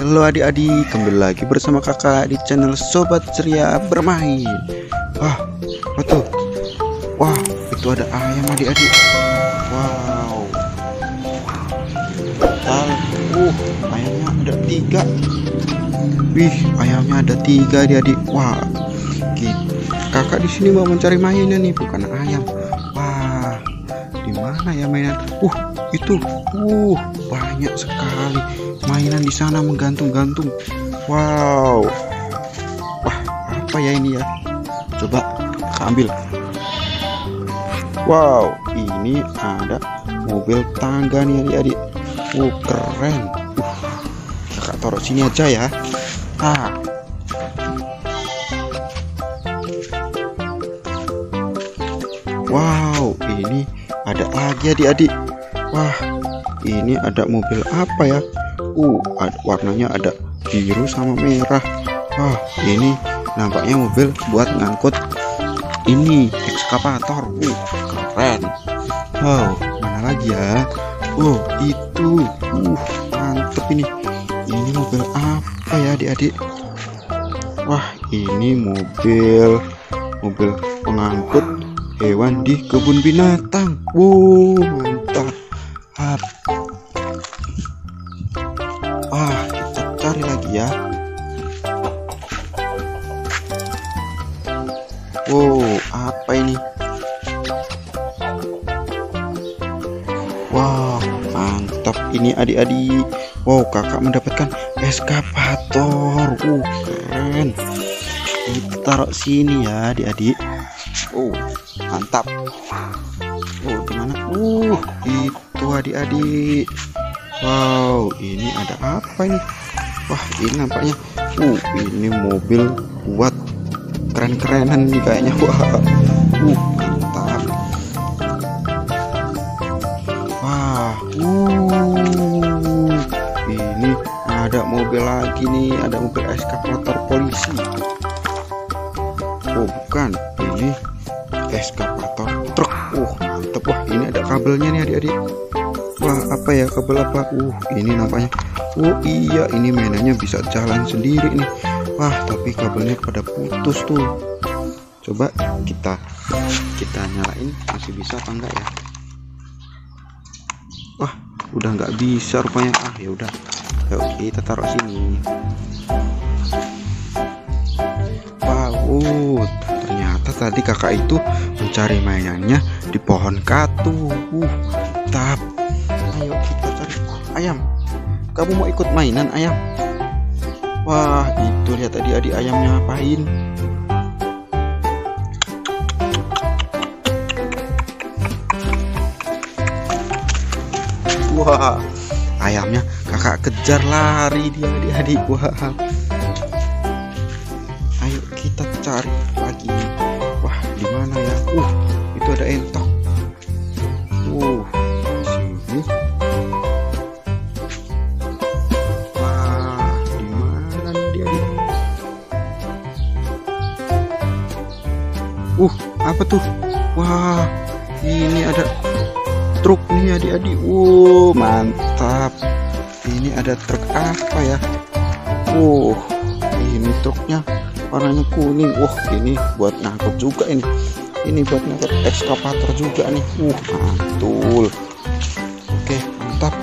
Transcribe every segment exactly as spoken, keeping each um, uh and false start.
Halo adik-adik, kembali lagi bersama kakak di channel Sobat Ceria Bermain. Wah, apa tuh? Wah, itu ada ayam adik-adik. Wow, uh, ayamnya ada tiga. Wih, ayamnya ada tiga adik-adik. Wah, gitu. Kakak di sini mau mencari mainan nih, bukan ayam. Wah, di mana ya mainan? Uh, itu, uh, banyak sekali mainan di sana menggantung-gantung. Wow. Wah, apa ya ini ya? Coba kita ambil. Wow, ini ada mobil tangga nih adik-adik. Wow, keren. Uh, kakak taruh sini aja ya. Ah. Wow, ini ada lagi adik-adik. Wah, ini ada mobil apa ya? Uh, ada, warnanya ada biru sama merah. Wah, ini nampaknya mobil buat ngangkut ini ekskavator. Uh, keren. Wow, mana lagi ya? Oh, itu. Uh, mantep ini. Ini mobil apa ya, adik-adik? Wah, ini mobil mobil pengangkut hewan di kebun binatang. Wow, mantap. Hap. Wah, kita cari lagi ya. Wow, apa ini? Wow, mantap ini adik-adik. Wow, kakak mendapatkan eskavator. Wow, keren. Kita taruh sini ya adik-adik. Oh, mantap. Oh, gimana? Uh, itu adik-adik. Wow, ini ada apa ini? Wah, ini nampaknya uh ini mobil buat keren-kerenan nih kayaknya. Wah, uh, mantap. Wah, uh, ini ada mobil lagi nih, ada mobil eskavator polisi. Oh, bukan, ini eskavator truk. Uh, mantep. Wah, ini ada kabelnya nih adik-adik. Wah, apa ya, kabel apa? Uh, ini nampaknya. Oh iya, ini mainannya bisa jalan sendiri nih. Wah, tapi kabelnya pada putus tuh. Coba kita kita nyalain, masih bisa apa enggak ya? Wah, udah nggak bisa rupanya. Ah, ya udah. Oke, kita taruh sini. Wow, ternyata tadi kakak itu mencari mainannya di pohon katu. Uh, mantap. Ayo kita cari ayam. Kamu mau ikut mainan ayam? Wah, itu lihat tadi adik ayamnya ngapain. Wah, ayamnya kakak kejar lari dia adik-adik. Wah, ayo kita cari lagi. Wah, di mana ya? Uh, itu ada entok. Uh, sini. Uh, apa tuh? Wah, ini ada truk nih adik-adik. Wow, mantap. Ini ada truk apa ya? Uh, ini truknya warnanya kuning. Wah, ini buat ngangkut juga ini. Ini buat ngangkut ekskavator juga nih. Uh, mantul. Oke, mantap.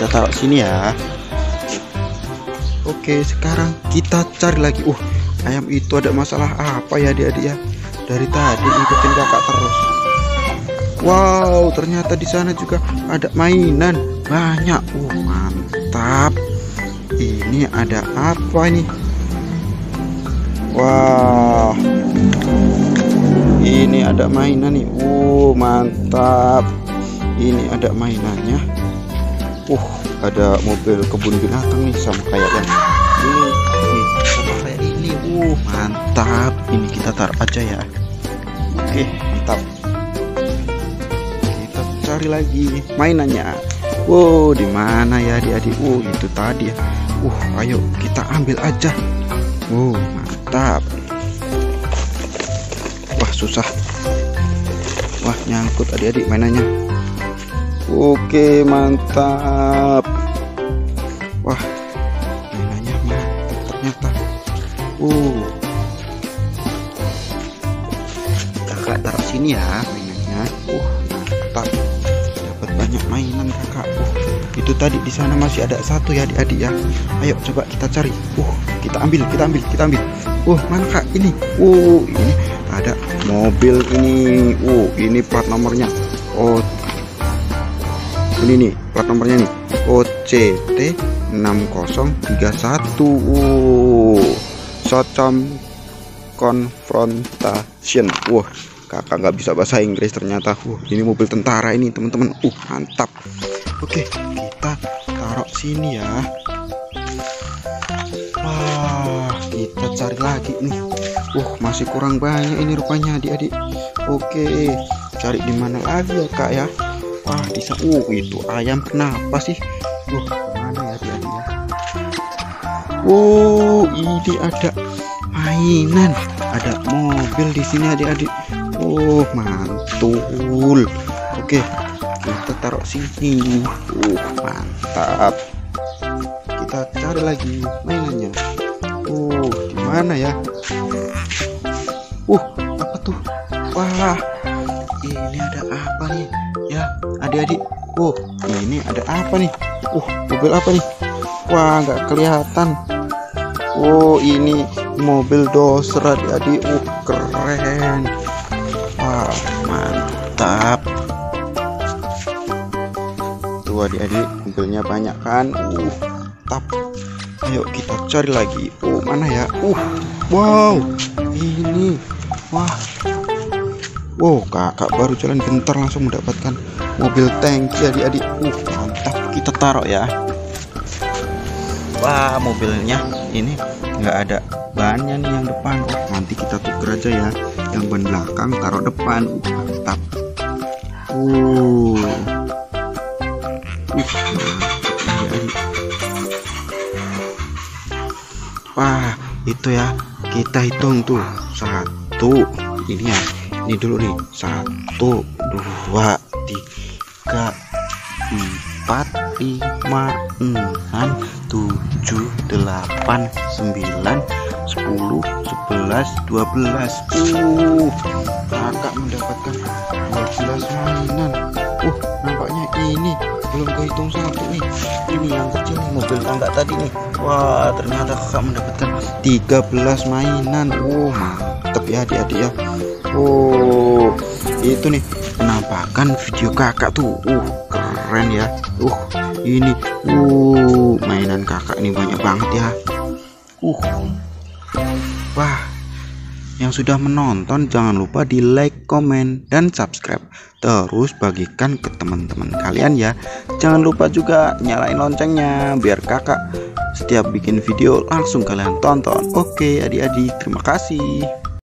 Kita taruh sini ya. Oke, sekarang kita cari lagi. Uh, ayam itu ada masalah apa ya adik-adik ya? Dari tadi ngikutin kakak terus. Wow, ternyata di sana juga ada mainan banyak. Uh, mantap. Ini ada apa nih? Wah, wow, ini ada mainan nih. Uh, mantap. Ini ada mainannya. Uh, ada mobil kebun binatang nih, sama kayak yang ini. Uh, mantap. Ini kita taruh aja ya. Oke, mantap. Kita cari lagi mainannya. Wow, di mana ya adik-adik? Uh, itu tadi ya. Uh, ayo kita ambil aja. Wow, mantap. Wah, susah. Wah, nyangkut adik-adik mainannya. Oke, mantap. Wah, Uh. Kakak taruh sini ya mainannya. Uh, mantap. Dapat banyak mainan kakak. Uh, itu tadi di sana masih ada satu ya adik-adik ya. Ayo coba kita cari. Uh, kita ambil, kita ambil, kita ambil. Uh, mana kak ini? Uh, ini ada mobil ini. Uh, ini plat nomornya. Oh. Ini nih plat nomornya nih. O C T enam nol tiga satu. Uh, Socom Confrontation. Wah, uh, kakak nggak bisa bahasa Inggris ternyata. Uh, ini mobil tentara ini teman-teman. Uh, mantap. Oke, kita taruh sini ya. Wah, kita cari lagi nih. Uh, masih kurang banyak ini rupanya adik-adik. Oke, cari di mana lagi ya kak ya? Wah, bisa. Uh, itu ayam kenapa sih? Uh, mana ya dia? Uh, ini ada mainan, ada mobil di sini adik-adik. Uh, mantul. Oke, kita taruh sini. Uh, mantap. Kita cari lagi mainannya. Uh, di mana ya? Uh, apa tuh? Wah, ini ada apa nih? Ya adik-adik, oh ini ada apa nih? Uh, mobil apa nih? Wah, nggak kelihatan. Oh, ini mobil doser adik-adik. Uh, keren. Wah, mantap. Tuh adik-adik, mobilnya banyak kan? Uh, tap. Ayo kita cari lagi. Oh, mana ya? Uh, wow, ini. Wah. Wow, kakak baru jalan bentar langsung mendapatkan mobil tangki adik-adik. Uh, mantap. Kita taruh ya. Wah, mobilnya ini nggak ada bannya nih yang depan. Oh, nanti kita tuker aja ya. Yang ban belakang taruh depan. Uh, mantap. Uh. Uh, adik-adik. Wah, itu ya. Kita hitung tuh. Satu. Ini ya. Ini dulu nih, satu, dua, tiga, empat, lima, enam, tujuh, delapan, sembilan, sepuluh, sebelas, dua belas. Uh, kakak mendapatkan dua belas mainan. Uh, nampaknya ini belum kehitung satu nih. Ini yang kecil nih, mobil tangga tadi nih. Wah, ternyata kakak mendapatkan tiga belas mainan. Uh, mantap ya adik-adik ya. Oh, itu nih penampakan video kakak tuh. Uh, keren ya. Uh, ini. Uh, mainan kakak ini banyak banget ya. Uh, wah. Yang sudah menonton jangan lupa di like, komen, dan subscribe. Terus bagikan ke teman-teman kalian ya. Jangan lupa juga nyalain loncengnya biar kakak setiap bikin video langsung kalian tonton. Oke adik-adik, terima kasih.